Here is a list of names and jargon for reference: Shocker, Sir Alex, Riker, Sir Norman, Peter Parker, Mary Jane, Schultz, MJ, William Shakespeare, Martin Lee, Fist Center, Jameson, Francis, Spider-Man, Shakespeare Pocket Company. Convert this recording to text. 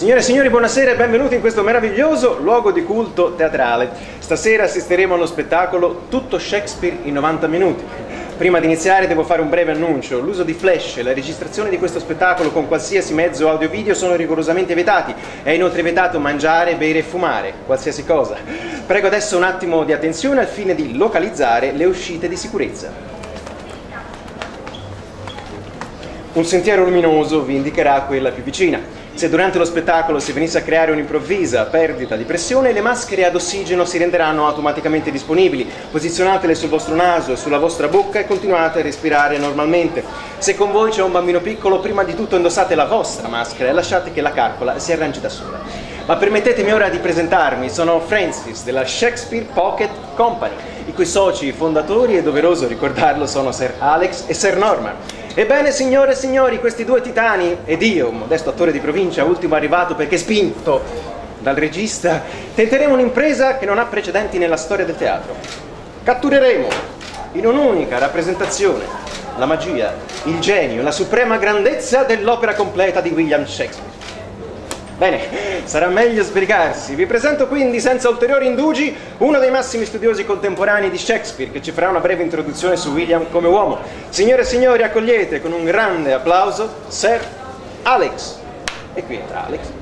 Signore e signori, buonasera e benvenuti in questo meraviglioso luogo di culto teatrale. Stasera assisteremo allo spettacolo Tutto Shakespeare in 90 minuti. Prima di iniziare devo fare un breve annuncio. L'uso di flash e la registrazione di questo spettacolo con qualsiasi mezzo audio-video sono rigorosamente vietati. È inoltre vietato mangiare, bere e fumare, qualsiasi cosa. Prego adesso un attimo di attenzione al fine di localizzare le uscite di sicurezza. Un sentiero luminoso vi indicherà quella più vicina. Se durante lo spettacolo si venisse a creare un'improvvisa perdita di pressione, le maschere ad ossigeno si renderanno automaticamente disponibili. Posizionatele sul vostro naso e sulla vostra bocca e continuate a respirare normalmente. Se con voi c'è un bambino piccolo, prima di tutto indossate la vostra maschera e lasciate che la calcola si arrangi da sola. Ma permettetemi ora di presentarmi, sono Francis della Shakespeare Pocket Company, i cui soci fondatori, e doveroso ricordarlo, sono Sir Alex e Sir Norman. Ebbene, signore e signori, questi due titani ed io, un modesto attore di provincia, ultimo arrivato perché spinto dal regista, tenteremo un'impresa che non ha precedenti nella storia del teatro. Cattureremo in un'unica rappresentazione la magia, il genio, la suprema grandezza dell'opera completa di William Shakespeare. Bene, sarà meglio sbrigarsi. Vi presento quindi, senza ulteriori indugi, uno dei massimi studiosi contemporanei di Shakespeare, che ci farà una breve introduzione su William come uomo. Signore e signori, accogliete con un grande applauso Sir Alex. E qui entra Alex.